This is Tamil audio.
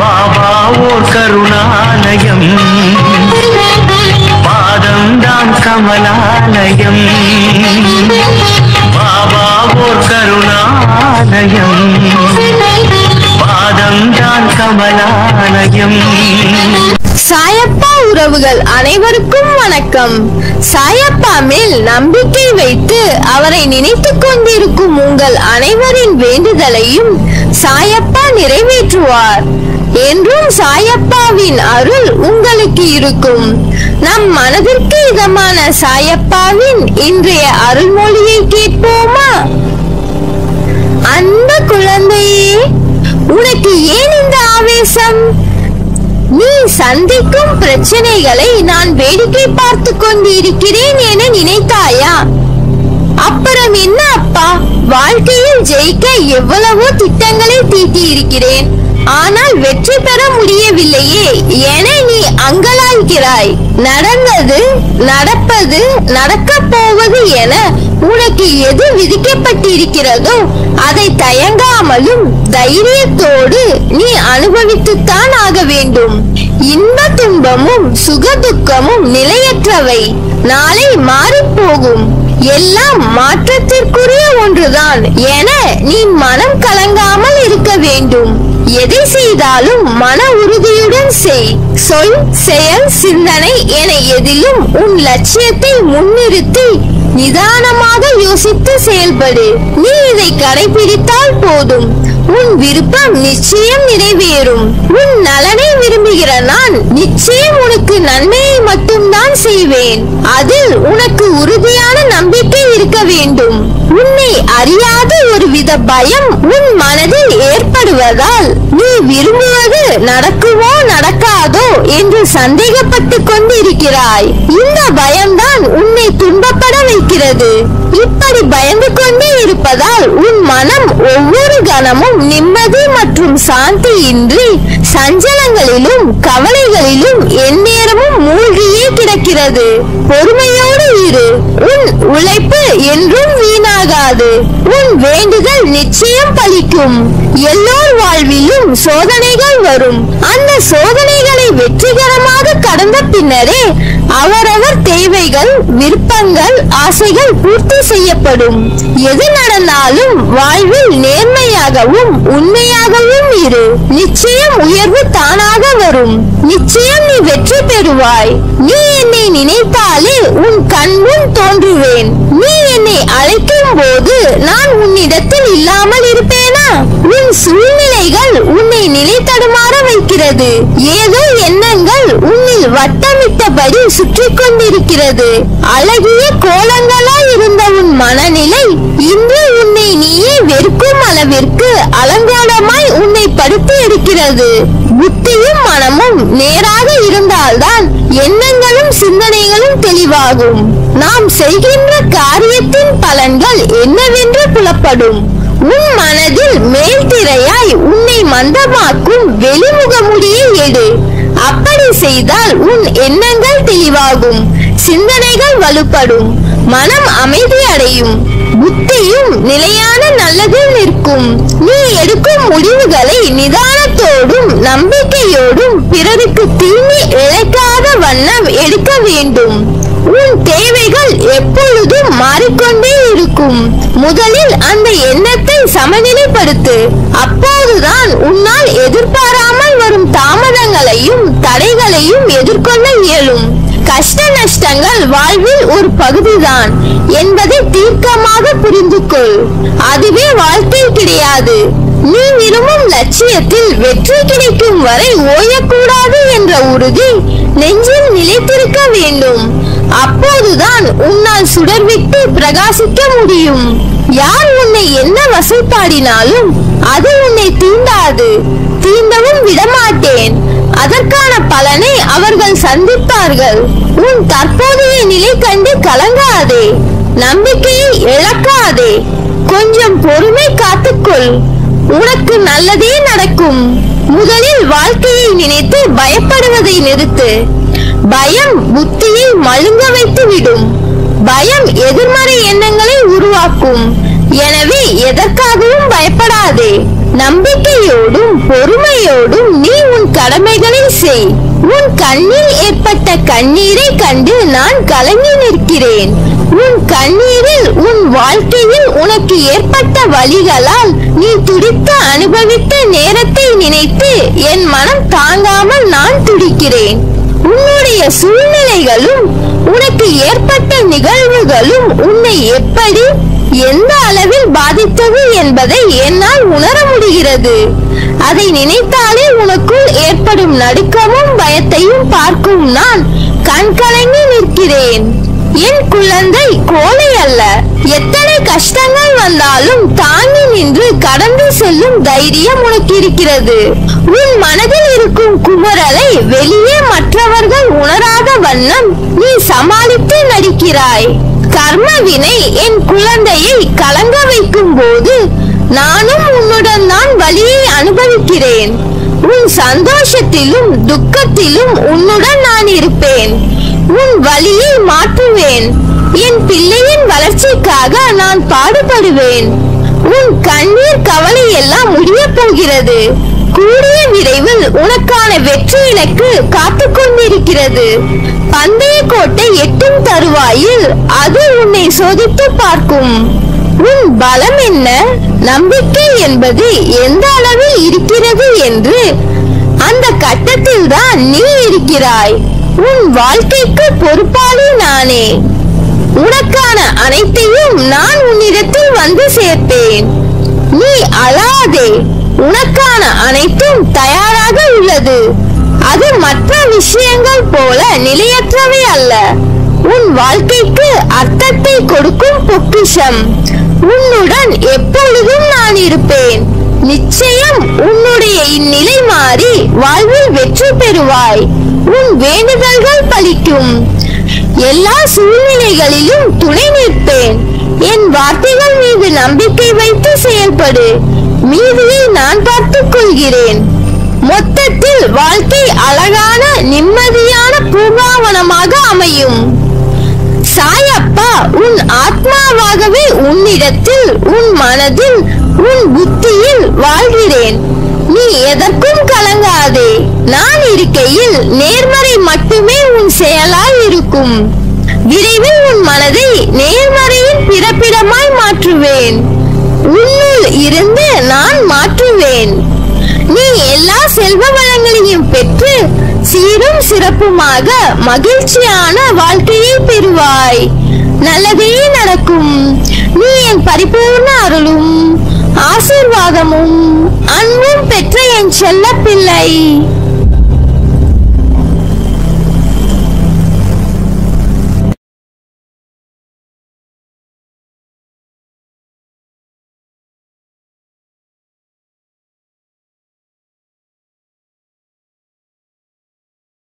பாபா ஓர் கருணாலயம், பாதம்தான் கமலாலயம். பாபா ஓர் கருணாலயம், பாதம்தான் கமலாலயம். சாயப்பா உறவுகள் அனைவருக்கும் வணக்கம். சாயப்பா மேல் நம்பிக்கை வைத்து அவரை நினைத்துக் கொண்டிருக்கும் உங்கள் அனைவரின் வேண்டுதலையும் சாயப்பா நிறைவேற்றுவார். என்றும் சாயப்பாவின் அருள் உங்களுக்கு இருக்கும். நம் மனதிற்கு இதமான சாயப்பாவின் இன்றைய அருள்மொழியை கேட்போமா? அன்பு குழந்தையே, உனக்கு ஏன் இந்த ஆவேசம்? நீ சந்திக்கும் பிரச்சனைகளை நான் வேடிக்கை பார்த்து கொண்டு இருக்கிறேன் என நினைத்தாயா? அப்புறம் என்ன அப்பா, வாழ்க்கையில் ஜெயிக்க எவ்வளவோ திட்டங்களை தீட்டி இருக்கிறேன், ஆனால் வெற்றி பெற முடியவில்லையே என நீ அங்கலாய்க்கிறாய். நடந்தது, நடப்பது, நடக்க போவது என உனக்கு எது விதிக்கப்பட்டிருக்கிறதோ அதை தயங்காமலும் தைரியத்தோடு நீ அனுபவித்துத்தான் ஆக வேண்டும். இன்ப துன்பமும் சுக துக்கமும் நிலையற்றவை, நாளை மாறிப்போகும். எல்லாம் மாற்றத்திற்குரிய ஒன்றுதான் என நீ மனம் கலங்காமல் இருக்க வேண்டும். எதை செய்தாலும் மன உறுதியுடன் செய். சொல், செயல், சிந்தனை என எதிலும் உன் லட்சியத்தை முன்னிறுத்தி நிதானமாக யோசித்து செயல்படு. நீ இதை கடைபிடித்தால் போதும், உன் விருப்பம் நிச்சயம் நிறைவேறும். உன் நலனை விரும்புகிற நான் நிச்சயம் உனக்கு நன்மையை மட்டும்தான் செய்வேன். அதில் உனக்கு உறுதியான நம்பிக்கை இருக்க வேண்டும். உன்னை அறியாத ஒரு வித பயம் உன் மனதில் ஏற்படுவதால் நீ விரும்புவது நடக்குமோ நடக்காதோ என்று சந்தேகப்பட்டு கொண்டிருக்கிறாய். இந்த பயம்தான் உன்னை துன்பப்பட வைக்கிறது. இப்படி பயந்து கொண்டே இருப்பதால் உன் மனம் ஒவ்வொரு கணமும் நிம்மதி மற்றும் சாந்தி இன்றி சஞ்சலங்களிலும் கவலைகளிலும் எந்நேரமும் மூழ்கியே கிடக்கிறது. பொறுமையோடு இரு. உன் உழைப்பு என்றும் வீணாகாது. உன் வேண்டுதல் நிச்சயம் பலிக்கும். எல்லோர் வாழ்விலும் சோதனைகள் வரும். அந்த சோதனைகளை வெற்றிகரமாக கடந்த பின்னரே அவரவர் தேவைகள், விருப்பங்கள், ஆசைகள் பூர்த்தி செய்யப்படும். எது நடந்தாலும் வாழ்வில் நேர்மையாகவும் உண்மையாகவும் இரு. நிச்சயம் உயர்வு தானாக வரும். நிச்சயம் நீ வெற்றி பெறுவாய். நீ என்னை நினைத்தாலே உன் கண்முன் தோன்றுவேன். நீ என்னை அழைக்கும் போது நான் உன்னிடத்தில் இல்லாமல் இருப்பேனா? உன் சூழ்நிலைகள் உன்னை நிலைத்தடுமாற வைக்கிறது. ஏதோ எண்ணங்கள் உன்னில் வட்டமிட்டபடி சுற்றி கொண்டிருக்கிறது. அழகிய கோலங்களாய் இருந்த உன் மனநிலை இன்று உன்னை நீயே வெறுக்கும் அளவிற்கு அலங்கோலமாய் உன்னை படுத்து எடுக்கிறது. புத்தியும் மனமும் நேராக இருந்தால்தான் எண்ணங்களும் சிந்தனைகளும் தெளிவாகும். நாம் செய்கின்ற காரியத்தின் பலன்கள் என்னவென்று புலப்படும். உன் மனதில் மேல் திரையாய் உன்னை மந்தமாக்கும் வெளிமுகமுடியை எடு. அப்படி செய்தால் உன் எண்ணங்கள் தெளிவாகும், சிந்தனைகள் வலுப்படும், மனம் அமைதியடையும், புத்தியும் நிலையான நல்லதில் நிற்கும். நீ எடுக்கும் முடிவுகளை நிதானத்தோடும் நம்பிக்கையோடும் பிறருக்கு தீங்கி இழைக்காத வண்ணம் எடுக்க வேண்டும். உன் தேவைகள் எப்பொழுதும் மாறிக்கொண்டே இருக்கும். முதலில் அந்த எண்ணத்தை சமநிலைப்படுத்து. அப்போதுதான் உன்னால் எதிர்பாராமல் வரும் தாமதங்களையும் தடைகளையும் எதிர்கொள்ள இயலும். கஷ்ட நஷ்டங்கள் வாழ்வில் ஒரு பகுதிதான் என்பதை தீர்க்கமாக புரிந்து கொள். அதுவே வாழ்க்கை கிடையாது. நீ விரும்பும் லட்சியத்தில் வெற்றி கிடைக்கும் வரை ஓயக்கூடாது என்ற உறுதி நெஞ்சில் நிலைத்திருக்க வேண்டும். அப்போதுதான் உன்னால் சுடர்விட்டு பிரகாசிக்க முடியும். யார் உன்னை என்ன வசைப்பாடினாலும் அது உன்னை தீண்டாது, தீண்டவும் விடமாட்டேன். அதற்கான பலனை அவர்கள் சந்திப்பார்கள். உன் தற்போதைய நிலை கண்டு கலங்காதே, நம்பிக்கையை இழக்காதே, கொஞ்சம் பொறுமை காத்துக்கொள். உனக்கு நல்லதே நடக்கும். முதலில் வாழ்க்கையை நினைத்து பயப்படுவதை நிறுத்து. பயம் புத்தியை மழுங்க வைத்து விடும். பயம் எதிர்மறை எண்ணங்களை உருவாக்கும். எனவே எதற்காகவும் பயப்படாதே. நம்பிக்கையோடும் பொறுமையோடும் நீ கடமைகளை செய். உன் கண்ணில் ஏற்பட்ட கண்ணீரை கண்டு நான் கலங்கி நிற்கிறேன். உன் கண்ணீரில் உன் வாழ்க்கையில் உனக்கு ஏற்பட்ட வழிகளால் நீ துடித்து அனுபவித்த நேரத்தை நினைத்து என் மனம் தாங்காமல் நான் துடிக்கிறேன். உன்னுடைய சூழ்நிலைகளும் உனக்கு ஏற்பட்ட நிகழ்வுகளும் உன்னை எப்படி எந்த அளவில் பாதித்தது என்பதை என்னால் உணர முடிகிறது. அதை நினைத்தாலே உனக்குள் ஏற்படும் நடுக்கமும் பயத்தையும் பார்க்கும் நான் கண்கலங்கி நிற்கிறேன். என் குழந்தை கோழை அல்ல. எத்தனை கஷ்டங்கள் வந்தாலும் தாங்கி நின்று கடந்து செல்லும் தைரியம் உனக்கு இருக்கிறது. உன் மனதில் இருக்கும் குமரலை வெளியே மற்றவர்கள் உணராத வண்ணம் நீ சமாளித்து நடிக்கிறாய். கர்மவினை என் குழந்தையை கலங்க வைக்கும் போது நானும் உன்னுடன் நான் வலியை அனுபவிக்கிறேன். உன் சந்தோஷத்திலும் துக்கத்திலும் உன்னுடன் நான் இருப்பேன். உன் வலியை மாற்றுவேன். என் பிள்ளையின் வளர்ச்சிக்காக நான் பாடுபடுவேன். உன் கண்ணீர் கவலை எல்லாம் முடிய போகிறது. கூடிய விரைவில் உனக்கான வெற்றி இலக்கு காத்து கொண்டிருக்கிறது. பந்தய கோட்டை எட்டும் தருவாயில் அது உன்னை சோதித்து பார்க்கும். உன் பலம் என்ன, நம்பிக்கை என்பது எந்த அளவில் இருக்கிறது என்று அந்த கட்டத்தில் தான் நீ இருக்கிறாய். உன் வாழ்க்கைக்கு பொறுப்பாளி நானே. உனக்கான அனைத்தையும் நான் உன்னிடத்தில் வந்து சேர்ப்பேன். நீ அழாதே. உனக்கான அனைத்தும் தயாராக உள்ளது. அது மற்ற விஷயங்கள் போல நிலையற்றவை அல்ல. உன் வாழ்க்கைக்கு அர்த்தத்தை கொடுக்கும் பொக்கிஷம். உன்னுடன் எப்பொழுதும் நான் இருப்பேன். நிச்சயம் உன்னுடைய இந்நிலை மாறி வாழ்வில் வெற்றி பெறுவாய். உன் வேண்டுதல்கள் பலிக்கும். எல்லா சூழ்நிலைகளிலும் துணை நிற்பேன். என் வார்த்தைகள் மீது நம்பிக்கை வைத்து செயல்படு. மீதியை நான் பார்த்துக் கொள்கிறேன். மொத்தத்தில் வாழ்க்கை அழகான நிம்மதியான பூங்காவனமாக அமையும். சாயப்பா உன் ஆத்மாவாகவே உன்னிடத்தில், உன் மனதில், உன் புத்தியில் வாழ்கிறேன். நீ எதற்கும் கலங்காதே. நான் இருக்கையில் நேர்மறை மட்டுமே உன் செயலாய் இருக்கும். விரைவில் உன் மனதை நேர்மறையின் பிறப்பிடமாய் மாற்றுவேன். உன்னுள் இருந்து நான் மாற்றுவேன். நீ எல்லா செல்வ வளங்களையும் பெற்று சீரும் சிறப்புமாக மகிழ்ச்சியான வாழ்க்கையை பெறுவாய். நல்லதே நடக்கும். நீ என் பரிபூர்ண அருளும் ஆசீர்வாதமும் அன்பும் பெற்ற என் செல்ல பிள்ளை.